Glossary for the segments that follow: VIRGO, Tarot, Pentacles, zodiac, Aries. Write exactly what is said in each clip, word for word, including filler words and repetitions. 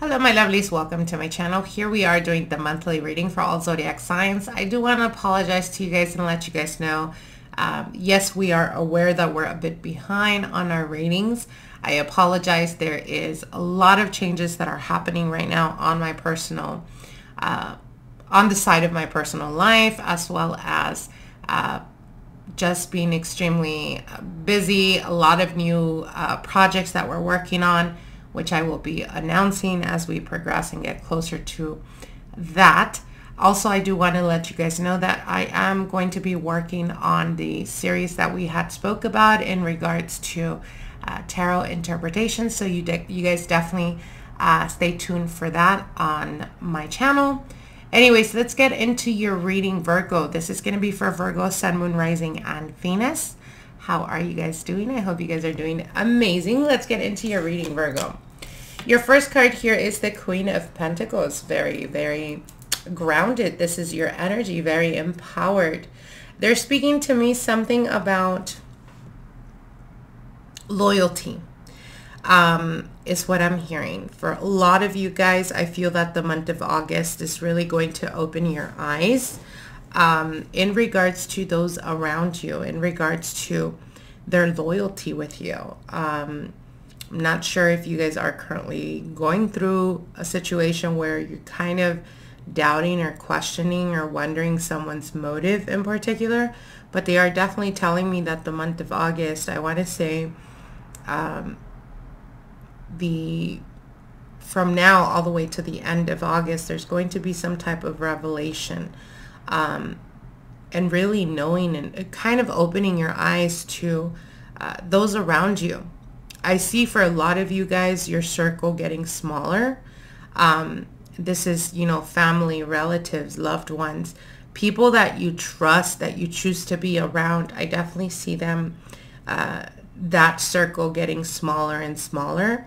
Hello my lovelies, welcome to my channel. Here we are doing the monthly reading for all zodiac signs. I do want to apologize to you guys and let you guys know, um, yes, we are aware that we're a bit behind on our readings. I apologize. There is a lot of changes that are happening right now on my personal uh, on the side of my personal life, as well as uh, just being extremely busy, a lot of new uh, projects that we're working on, which I will be announcing as we progress and get closer to that. Also, I do want to let you guys know that I am going to be working on the series that we had spoke about in regards to uh, tarot interpretation. So you, de you guys definitely uh, stay tuned for that on my channel. Anyways, let's get into your reading, Virgo. This is going to be for Virgo, Sun, Moon, Rising, and Venus. How are you guys doing? I hope you guys are doing amazing. Let's get into your reading, Virgo. Your first card here is the Queen of Pentacles. Very, very grounded. This is your energy, very empowered. They're speaking to me something about loyalty. Um, is what I'm hearing. For a lot of you guys, I feel that the month of August is really going to open your eyes um, in regards to those around you, in regards to their loyalty with you. Um, I'm not sure if you guys are currently going through a situation where you're kind of doubting or questioning or wondering someone's motive in particular, but they are definitely telling me that the month of August, I want to say, um, the from now all the way to the end of August, there's going to be some type of revelation, um, and really knowing and kind of opening your eyes to uh, those around you. I see for a lot of you guys your circle getting smaller. Um, this is, you know, family, relatives, loved ones, people that you trust, that you choose to be around. I definitely see them, uh, that circle getting smaller and smaller.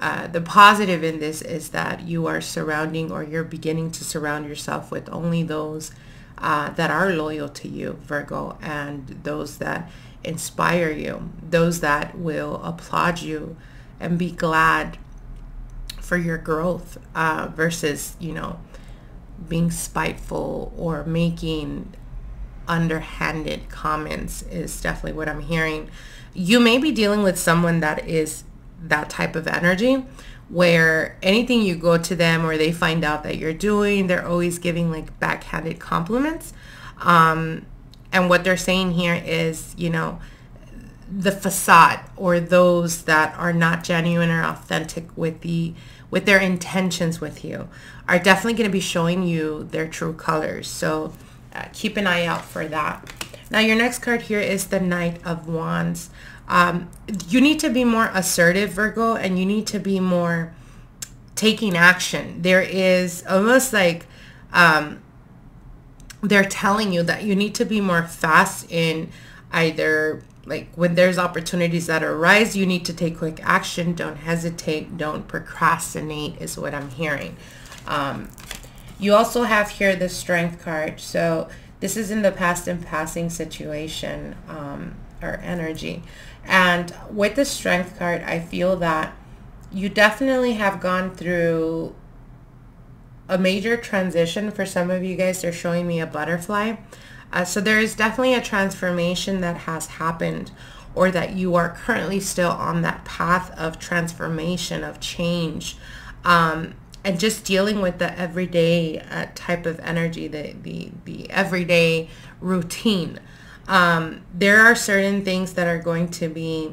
Uh, the positive in this is that you are surrounding, or you're beginning to surround yourself with only those uh, that are loyal to you, Virgo, and those that inspire you, those that will applaud you and be glad for your growth, uh, versus, you know, being spiteful or making underhanded comments is definitely what I'm hearing. You may be dealing with someone that is that type of energy, where anything you go to them or they find out that you're doing, they're always giving like backhanded compliments. Um, and what they're saying here is, you know, the facade, or those that are not genuine or authentic with the with their intentions with you, are definitely going to be showing you their true colors. So uh, keep an eye out for that. Now, your next card here is the Knight of Wands. Um, you need to be more assertive, Virgo, and you need to be more taking action. There is almost like um, they're telling you that you need to be more fast in either, like when there's opportunities that arise, you need to take quick action. Don't hesitate. Don't procrastinate is what I'm hearing. Um, you also have here the Strength card. So this is in the past and passing situation, um, or energy. And with the Strength card, I feel that you definitely have gone through a major transition. For some of you guys, they're showing me a butterfly. Uh, so there is definitely a transformation that has happened, or that you are currently still on that path of transformation, of change. Um, And just dealing with the everyday uh, type of energy, the, the, the everyday routine. Um, there are certain things that are going to be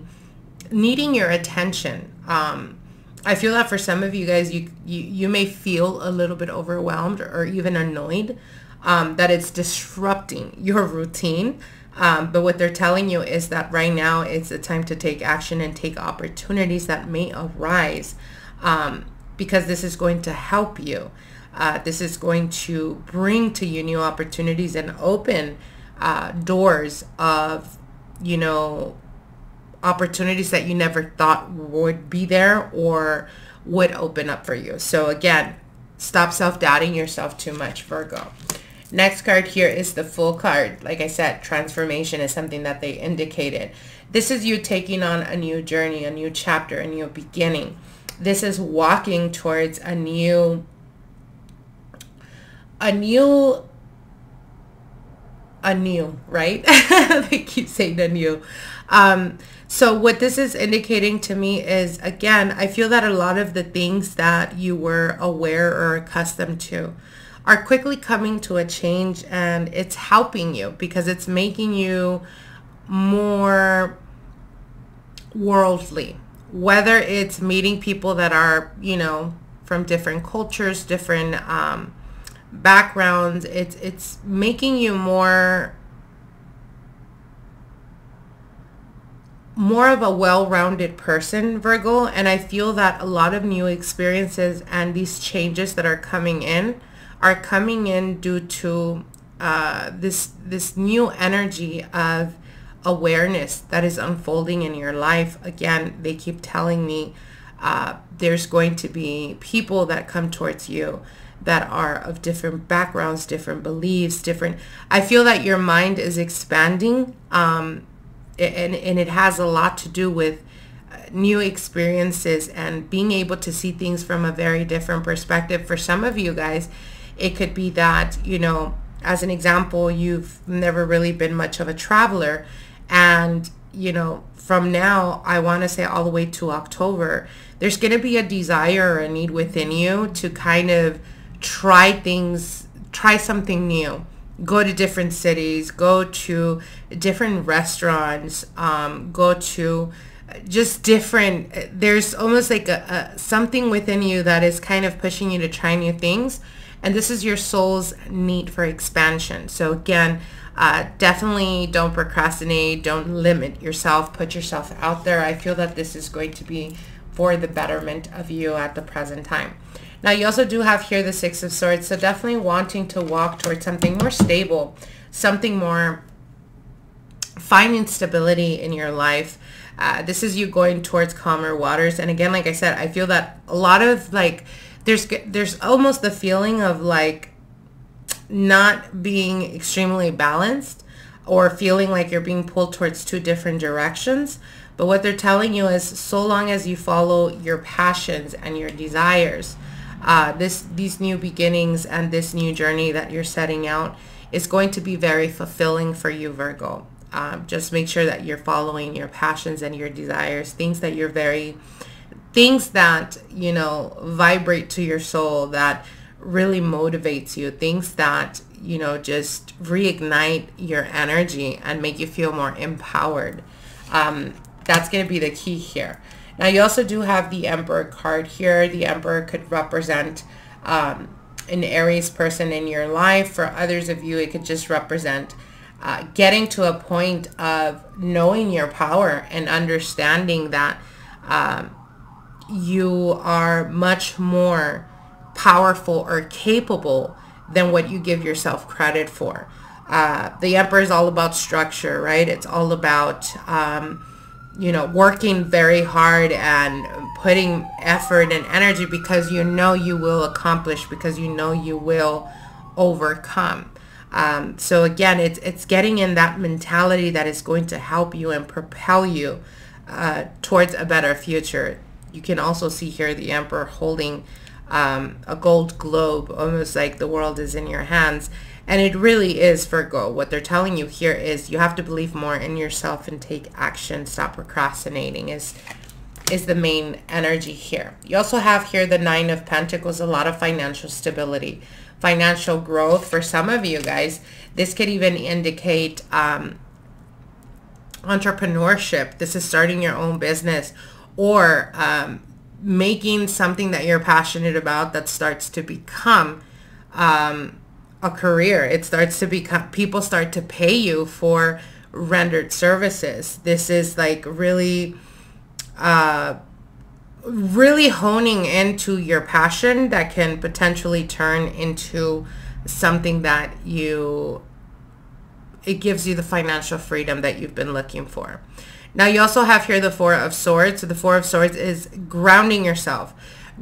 needing your attention. Um, I feel that for some of you guys, you, you, you may feel a little bit overwhelmed or even annoyed um, that it's disrupting your routine. Um, but what they're telling you is that right now it's the time to take action and take opportunities that may arise. Um, because this is going to help you. Uh, this is going to bring to you new opportunities and open uh, doors of, you know, opportunities that you never thought would be there or would open up for you. So again, stop self-doubting yourself too much, Virgo. Next card here is the Fool card. Like I said, transformation is something that they indicated. This is you taking on a new journey, a new chapter, a new beginning. This is walking towards a new, a new, a new, right? They keep saying the new. Um, so what this is indicating to me is, again, I feel that a lot of the things that you were aware or accustomed to are quickly coming to a change, and it's helping you because it's making you more worldly, whether it's meeting people that are, you know, from different cultures, different um, backgrounds. It's, it's making you more, more of a well-rounded person, Virgo. And I feel that a lot of new experiences and these changes that are coming in are coming in due to uh, this, this new energy of awareness that is unfolding in your life. Again, they keep telling me uh, there's going to be people that come towards you that are of different backgrounds, different beliefs, different. I feel that your mind is expanding, um, and, and it has a lot to do with new experiences and being able to see things from a very different perspective. For some of you guys, it could be that, you know, as an example, you've never really been much of a traveler. And, you know, from now, I want to say all the way to October, there's going to be a desire or a need within you to kind of try things, try something new, go to different cities, go to different restaurants, um, go to just different, there's almost like a, a something within you that is kind of pushing you to try new things. And this is your soul's need for expansion. So again, uh, definitely don't procrastinate, don't limit yourself, put yourself out there. I feel that this is going to be for the betterment of you at the present time. Now, you also do have here the Six of Swords, so definitely wanting to walk towards something more stable, something more, finding stability in your life. Uh, this is you going towards calmer waters. And again, like I said, I feel that a lot of like, there's, there's almost the feeling of like not being extremely balanced or feeling like you're being pulled towards two different directions. But what they're telling you is so long as you follow your passions and your desires, uh, this, these new beginnings and this new journey that you're setting out is going to be very fulfilling for you, Virgo. Um, just make sure that you're following your passions and your desires, things that you're very, things that, you know, vibrate to your soul, that really motivates you, things that, you know, just reignite your energy and make you feel more empowered. Um, that's going to be the key here. Now, you also do have the Emperor card here. The Emperor could represent um, an Aries person in your life. For others of you, it could just represent Uh, getting to a point of knowing your power and understanding that um, you are much more powerful or capable than what you give yourself credit for. Uh, the Emperor is all about structure, right? It's all about, um, you know, working very hard and putting effort and energy because you know you will accomplish, because you know you will overcome. Um, so again, it's, it's getting in that mentality that is going to help you and propel you uh, towards a better future. You can also see here the Emperor holding um, a gold globe, almost like the world is in your hands. And it really is, Virgo. What they're telling you here is you have to believe more in yourself and take action. Stop procrastinating is, is the main energy here. You also have here the Nine of Pentacles, a lot of financial stability, financial growth. For some of you guys, this could even indicate um, entrepreneurship. This is starting your own business or um, making something that you're passionate about that starts to become um, a career. It starts to become, people start to pay you for rendered services. This is like really, uh, really honing into your passion that can potentially turn into something that you, it gives you the financial freedom that you've been looking for. Now, you also have here the Four of Swords. So the Four of Swords is grounding yourself,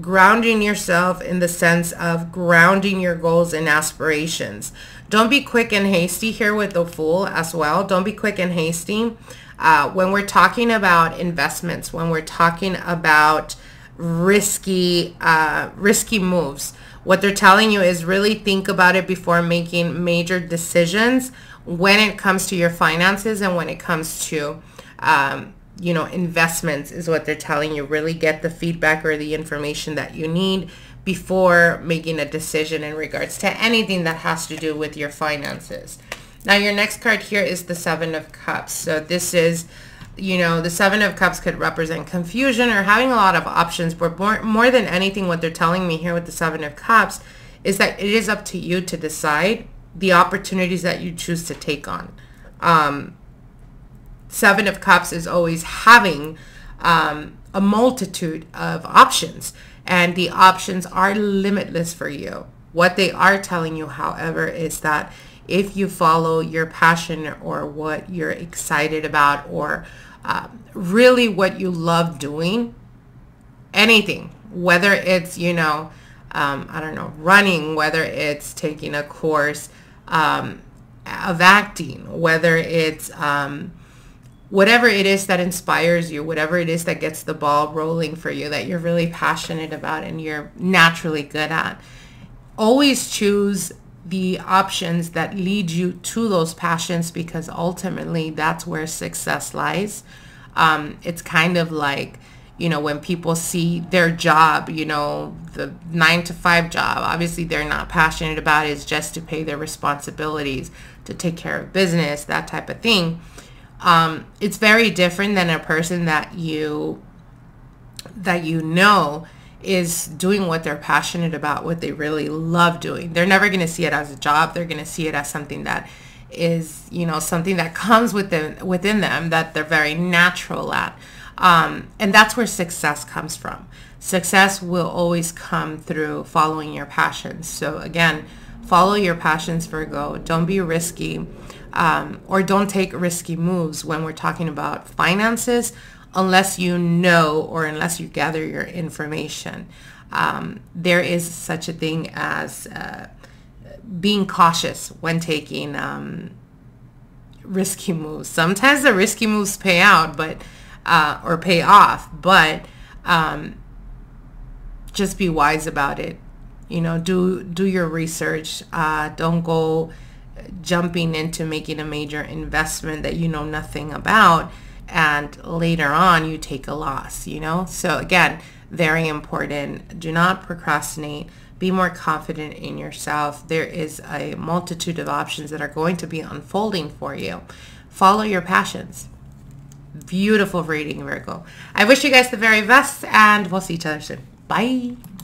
grounding yourself in the sense of grounding your goals and aspirations. Don't be quick and hasty here with the Fool as well. Don't be quick and hasty. Uh, when we're talking about investments, when we're talking about risky, uh, risky moves. What they're telling you is really think about it before making major decisions when it comes to your finances and when it comes to, um, you know, investments is what they're telling you. Really get the feedback or the information that you need before making a decision in regards to anything that has to do with your finances. Now, your next card here is the Seven of Cups. So this is, you know, the Seven of Cups could represent confusion or having a lot of options, but more, more than anything, what they're telling me here with the Seven of Cups is that it is up to you to decide the opportunities that you choose to take on. Um, Seven of Cups is always having um, a multitude of options, and the options are limitless for you. What they are telling you, however, is that if you follow your passion or what you're excited about or uh, really what you love doing, anything, whether it's, you know, um, I don't know, running, whether it's taking a course um, of acting, whether it's um, whatever it is that inspires you, whatever it is that gets the ball rolling for you, that you're really passionate about and you're naturally good at, always choose the options that lead you to those passions, because ultimately that's where success lies. Um, it's kind of like, you know, when people see their job, you know, the nine to five job, obviously they're not passionate about it, it's just to pay their responsibilities, to take care of business, that type of thing. Um, it's very different than a person that you, that you know is doing what they're passionate about, what they really love doing. They're never going to see it as a job. They're going to see it as something that is, you know, something that comes within, within them, that they're very natural at. Um, and that's where success comes from. Success will always come through following your passions. So again, follow your passions, Virgo. Don't be risky um, or don't take risky moves when we're talking about finances, unless you know or unless you gather your information. Um, there is such a thing as uh, being cautious when taking um, risky moves. Sometimes the risky moves pay out, but uh, or pay off, but um, just be wise about it. You know, do do your research. Uh, don't go jumping into making a major investment that you know nothing about, and later on you take a loss, you know? So again, very important. Do not procrastinate. Be more confident in yourself. There is a multitude of options that are going to be unfolding for you. Follow your passions. Beautiful reading, Virgo. I wish you guys the very best, and we'll see each other soon. Bye.